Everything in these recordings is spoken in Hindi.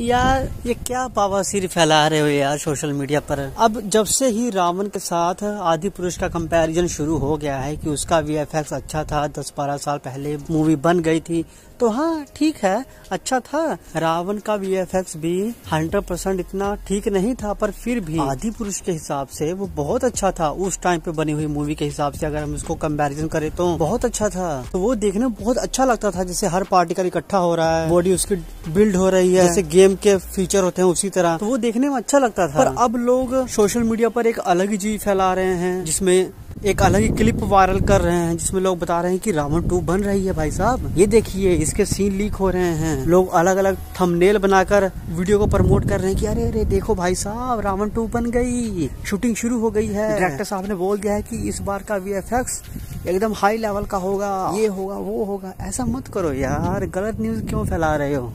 यार ये क्या बावासीर फैला रहे हो यार सोशल मीडिया पर। अब जब से ही रावण के साथ आदिपुरुष का कंपैरिजन शुरू हो गया है कि उसका वीएफएक्स अच्छा था, 10-12 साल पहले मूवी बन गई थी तो हाँ ठीक है अच्छा था। रावण का वीएफएक्स भी 100% इतना ठीक नहीं था, पर फिर भी आदिपुरुष के हिसाब से वो बहुत अच्छा था। उस टाइम पे बनी हुई मूवी के हिसाब से अगर हम इसको कंपैरिजन करें तो बहुत अच्छा था। तो वो देखने में बहुत अच्छा लगता था, जैसे हर पार्टी का इकट्ठा हो रहा है, बॉडी उसकी बिल्ड हो रही है, जैसे गेम के फीचर होते हैं उसी तरह, तो वो देखने में अच्छा लगता था। पर अब लोग सोशल मीडिया पर एक अलग ही चीज फैला रहे हैं, जिसमें एक अलग ही क्लिप वायरल कर रहे हैं, जिसमें लोग बता रहे हैं कि रावण 2 बन रही है। भाई साहब ये देखिए, इसके सीन लीक हो रहे हैं, लोग अलग अलग थंबनेल बनाकर वीडियो को प्रमोट कर रहे हैं कि अरे अरे देखो भाई साहब रावण 2 बन गई, शूटिंग शुरू हो गई है, डायरेक्टर साहब ने बोल दिया है कि इस बार का वीएफएक्स एकदम हाई लेवल का होगा, ये होगा वो होगा। ऐसा मत करो यार, गलत न्यूज क्यों फैला रहे हो।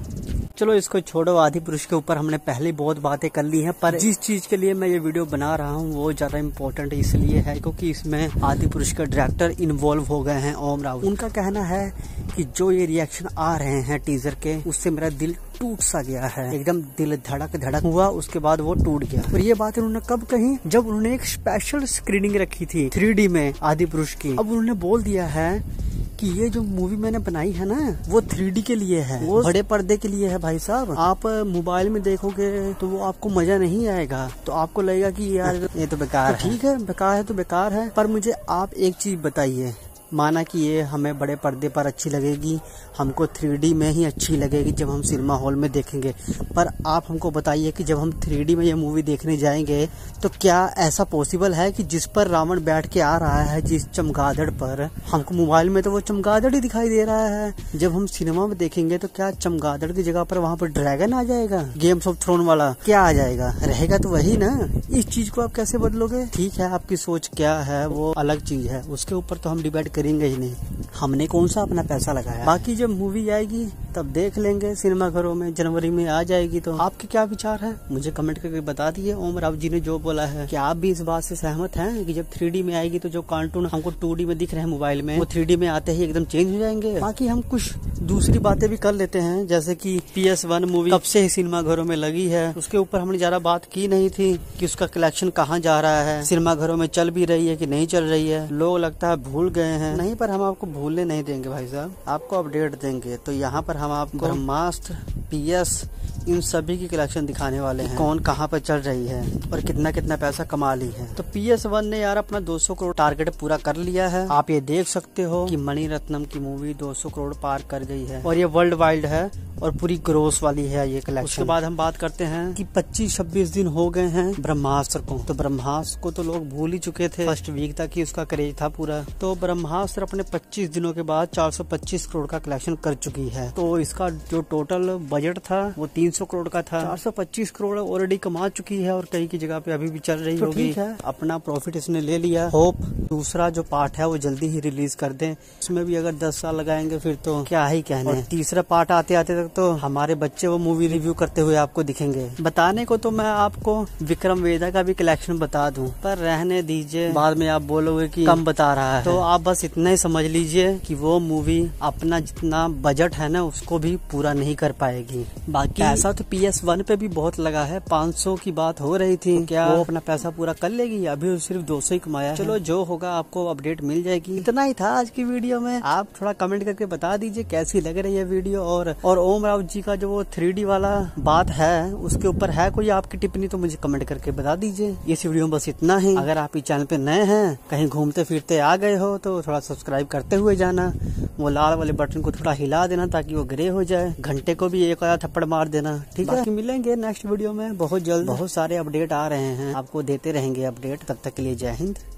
चलो इसको छोड़ो, आदिपुरुष के ऊपर हमने पहले बहुत बातें कर ली हैं, पर जिस चीज के लिए मैं ये वीडियो बना रहा हूँ वो ज्यादा इम्पोर्टेंट इसलिए है क्योंकि इसमें आदिपुरुष के डायरेक्टर इन्वॉल्व हो गए हैं, ओम राउत। उनका कहना है कि जो ये रिएक्शन आ रहे हैं टीजर के, उससे मेरा दिल टूट सा गया है, एकदम दिल धड़क धड़क हुआ, उसके बाद वो टूट गया। और ये बात उन्होंने कब कही, जब उन्होंने एक स्पेशल स्क्रीनिंग रखी थी 3D में आदिपुरुष की। अब उन्होंने बोल दिया है कि ये जो मूवी मैंने बनाई है ना वो 3D के लिए है, वो बड़े पर्दे के लिए है। भाई साहब आप मोबाइल में देखोगे तो वो आपको मजा नहीं आएगा, तो आपको लगेगा कि यार ये तो बेकार है। ठीक है बेकार है तो बेकार है, पर मुझे आप एक चीज बताइए, माना कि ये हमें बड़े पर्दे पर अच्छी लगेगी, हमको 3D में ही अच्छी लगेगी जब हम सिनेमा हॉल में देखेंगे, पर आप हमको बताइए कि जब हम 3D में ये मूवी देखने जाएंगे तो क्या ऐसा पॉसिबल है कि जिस पर रावण बैठ के आ रहा है, जिस चमगादड़ पर, हमको मोबाइल में तो वो चमगादड़ ही दिखाई दे रहा है, जब हम सिनेमा में देखेंगे तो क्या चमगादड़ की जगह पर वहाँ पर ड्रैगन आ जाएगा, गेम्स ऑफ थ्रोन वाला क्या आ जाएगा, रहेगा तो वही ना। इस चीज को आप कैसे बदलोगे। ठीक है आपकी सोच क्या है वो अलग चीज है, उसके ऊपर तो हम डिबेट करेंगे ही नहीं, हमने कौन सा अपना पैसा लगाया। बाकी जब मूवी आएगी तब देख लेंगे, सिनेमा घरों में जनवरी में आ जाएगी। तो आपके क्या विचार है मुझे कमेंट करके बता दिए। ओम राव जी ने जो बोला है कि आप भी इस बात से सहमत हैं कि जब 3D में आएगी तो जो कार्टून हमको 2D में दिख रहे हैं मोबाइल में, वो 3D में आते ही एकदम चेंज हो जाएंगे। बाकी हम कुछ दूसरी बातें भी कर लेते हैं, जैसे की PS1 मूवी कब से ही सिनेमा घरों में लगी है, उसके ऊपर हमने ज्यादा बात की नहीं थी कि उसका कलेक्शन कहाँ जा रहा है, सिनेमा घरों में चल भी रही है कि नहीं चल रही है, लोग लगता है भूल गए हैं। नहीं पर हम आपको भूलने नहीं देंगे भाई साहब, आपको अपडेट देंगे। तो यहाँ पर हम आपको ब्रह्मास्त्र, PS, इन सभी की कलेक्शन दिखाने वाले हैं, कौन कहाँ पर चल रही है और कितना कितना पैसा कमा ली है। तो PS1 ने यार अपना 200 करोड़ टारगेट पूरा कर लिया है। आप ये देख सकते हो कि मणि रत्नम की मूवी 200 करोड़ पार कर गई है और ये वर्ल्ड वाइड है और पूरी ग्रोस वाली है ये कलेक्शन। उसके बाद हम बात करते हैं कि 25-26 दिन हो गए हैं ब्रह्मास्त्र को। तो ब्रह्मास्त्र को तो लोग भूल ही चुके थे, फर्स्ट वीक तक ही उसका क्रेज था पूरा। तो ब्रह्मास्त्र अपने 25 दिनों के बाद 425 करोड़ का कलेक्शन कर चुकी है। तो इसका जो टोटल बजट था वो 300 करोड़ का था, 425 करोड़ ऑलरेडी कमा चुकी है और कई की जगह पे अभी भी चल रही होगी। अपना प्रॉफिट इसने ले लिया। होप दूसरा जो पार्ट है वो जल्दी ही रिलीज कर दें, उसमें भी अगर 10 साल लगाएंगे फिर तो क्या ही कहने। तीसरा पार्ट आते आते तक तो हमारे बच्चे वो मूवी रिव्यू करते हुए आपको दिखेंगे। बताने को तो मैं आपको विक्रम वेदा का भी कलेक्शन बता दूं, पर रहने दीजिए, बाद में आप बोलोगे कि कम बता रहा है। तो आप बस इतना ही समझ लीजिए कि वो मूवी अपना जितना बजट है ना उसको भी पूरा नहीं कर पाएगी। बाकी पैसा तो PS1 पे भी बहुत लगा है, 500 की बात हो रही थी, क्या वो अपना पैसा पूरा कर लेगी, अभी सिर्फ 200 ही कमाया। चलो जो होगा आपको अपडेट मिल जाएगी। इतना ही था आज की वीडियो में, आप थोड़ा कमेंट करके बता दीजिए कैसी लग रही है वीडियो। और ओम राउत जी का जो वो 3D वाला बात है उसके ऊपर है कोई आपकी टिप्पणी तो मुझे कमेंट करके बता दीजिए। इस वीडियो में बस इतना ही। अगर आप इस चैनल पे नए हैं, कहीं घूमते फिरते आ गए हो तो थोड़ा सब्सक्राइब करते हुए जाना, वो लाल वाले बटन को थोड़ा हिला देना ताकि वो ग्रे हो जाए, घंटे को भी एक आधा थप्पड़ मार देना। ठीक है मिलेंगे नेक्स्ट वीडियो में बहुत जल्द, बहुत सारे अपडेट आ रहे हैं आपको देते रहेंगे अपडेट। तब तक के लिए जय हिंद।